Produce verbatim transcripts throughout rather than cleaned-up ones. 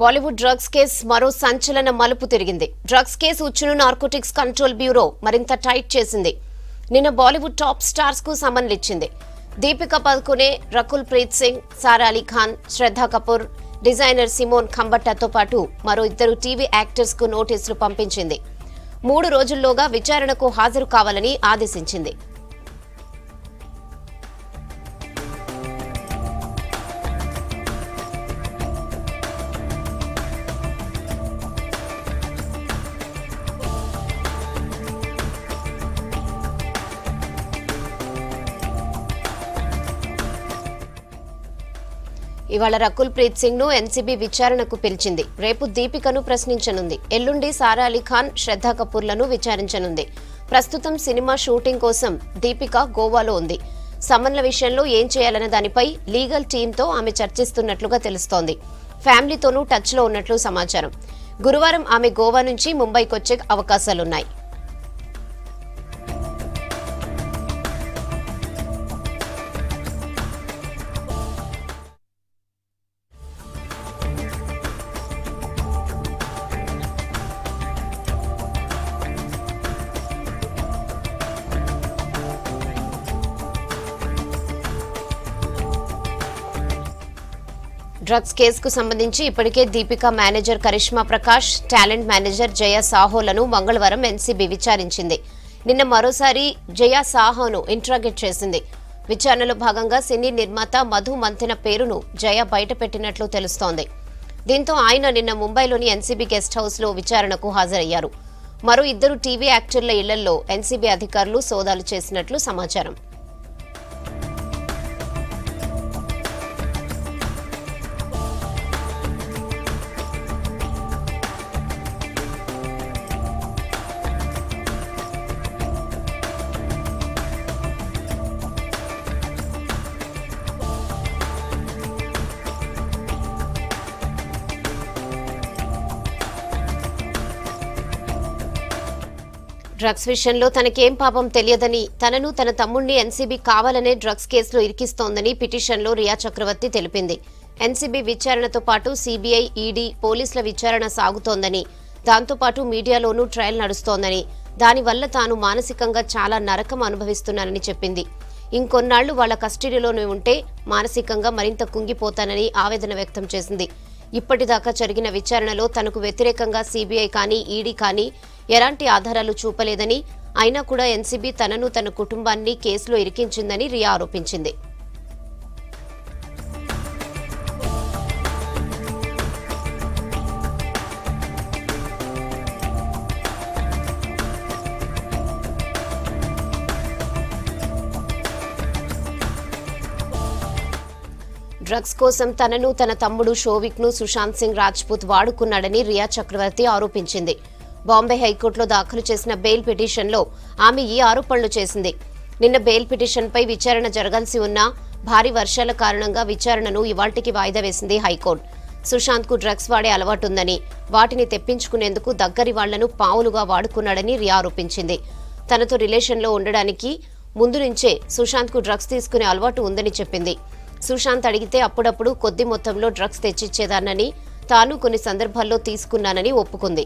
Bollywood drugs case maro sanchalan malupu tirigindi. Drugs case uchunu Narcotics Control Bureau marinta tight chesindi. Nina Bollywood top stars ku samanlichindi. Deepika Padukone, Rakul Preet Singh, Sara Ali Khan, Shraddha Kapoor, designer Simone Khambatta tho patu maro iddaru T V actors ku notice lu pampinchindi. Moodu rojulloga vicharanaku hajaru kavalani aadeshinchindi. ఇవాళ రకుల్ ప్రీత్ సింగ్ ను N C B విచారణకు పిలిచింది. రేపు దీపికను ప్రశ్నించనుంది. ఎల్లుండి సారా అలీ ఖాన్, శ్రద్ధా కపూర్లను విచారించనుంది. ప్రస్తుతం cinema shooting కోసం దీపిక గోవాలో ఉంది. సమన్ల విషయంలో ఏం చేయాలనే దానిపై లీగల్ టీమ్ తో ఆమె చర్చిస్తున్నట్లుగా తెలుస్తోంది. ఫ్యామిలీతోనూ టచ్ లో ఉన్నట్లు సమాచారం. గురువారం ఆమె గోవా నుంచి ముంబైకి వచ్చే అవకాశాలున్నాయి. డ్రగ్స్ కేసుకు సంబంధించి ఇప్పటికే Deepika manager Karishma Prakash, talent manager Jaya సాహోలను మంగళవారం N C B విచారించింది. నిన్న మరోసారి జయ సాహోను ఇంట్రాగేట్ చేసింది. విచారణలో భాగంగా సినీ నిర్మాత మధు మంతెన పేరును జయ బయటపెట్టినట్లు తెలుస్తోంది. దీంతో ఆయన నిన్న ముంబైలోని N C B guest house లో విచారణకు హాజరయ్యారు. మరో ఇద్దరు టీవీ యాక్టర్ల ఇళ్లలో N C B అధికారులు సోదాలు చేసినట్లు సమాచారం. డ్రగ్స్ విషయంలో తనకేం పాపం తెలియదని, తనను తన తమ్ముణ్ణి N C B కావాలనే డ్రగ్స్ కేసులో ఇరికిస్తోందని పిటిషన్లో రియా చక్రవర్తి తెలిపింది. N C B విచారణతో పాటు C B I, E D, పోలీసుల విచారణ సాగుతోందని, దాంతోపాటు మీడియాలోనూ ట్రయల్ నడుస్తోందని, దానివల్ల తాను మానసికంగా చాలా నరకం అనుభవిస్తున్నానని చెప్పింది. ఇంకొన్నాళ్లు వాళ్ల కస్టడీలోనే ఉంటే మానసికంగా మరింత కుంగిపోతానని ఆవేదన వ్యక్తం చేసింది. ఇప్పటిదాకా జరిగిన విచారణలో తనకు వ్యతిరేకంగా C B I కానీ E D కానీ ఎలాంటి ఆధారాలు చూపలేదని, అయినా కూడా N C B తనను తన కుటుంబాన్ని కేసులో ఇరికించిందని రియా ఆరోపించింది. డ్రగ్స్ కోసం తనను తన తమ్ముడు షోవిక్ ను సుశాంత్ సింగ్ రాజ్పూత్ వాడుకున్నాడని రియా చక్రవర్తి ఆరోపించింది. బాంబే హైకోర్టులో దాఖలు చేసిన బెయిల్ పిటిషన్లో ఆమె ఈ ఆరోపణలు చేసింది. నిన్న బెయిల్ పిటిషన్పై విచారణ జరగాల్సి ఉన్నా భారీ వర్షాల కారణంగా విచారణను ఇవాళ్టికి వాయిదా వేసింది హైకోర్టు. సుశాంత్కు డ్రగ్స్ వాడే అలవాటుందని, వాటిని తెప్పించుకునేందుకు దగ్గరి వాళ్లను పావులుగా వాడుకున్నాడని రియా ఆరోపించింది. తనతో రిలేషన్లో ఉండడానికి ముందు నుంచే సుశాంత్కు డ్రగ్స్ తీసుకునే అలవాటు ఉందని చెప్పింది. సుశాంత్ అడిగితే అప్పుడప్పుడు కొద్ది మొత్తంలో డ్రగ్స్ తెచ్చిచ్చేదానని, తాను కొన్ని సందర్భాల్లో తీసుకున్నానని ఒప్పుకుంది.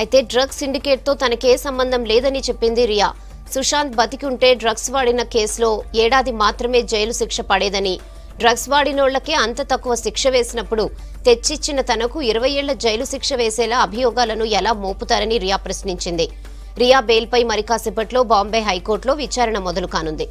అయితే డ్రగ్స్ సిండికేట్తో తనకే సంబంధం లేదని చెప్పింది రియా. సుశాంత్ బతికి ఉంటే డ్రగ్స్ వాడిన కేసులో ఏడాది మాత్రమే జైలు శిక్ష పడేదని, డ్రగ్స్ వాడినోళ్లకే అంత తక్కువ శిక్ష వేసినప్పుడు తెచ్చిచ్చిన తనకు ఇరవై ఏళ్ల జైలు శిక్ష వేసేలా అభియోగాలను ఎలా మోపుతారని రియా ప్రశ్నించింది. రియా బెయిల్పై మరి కాసేపట్లో బాంబే హైకోర్టులో విచారణ మొదలు కానుంది.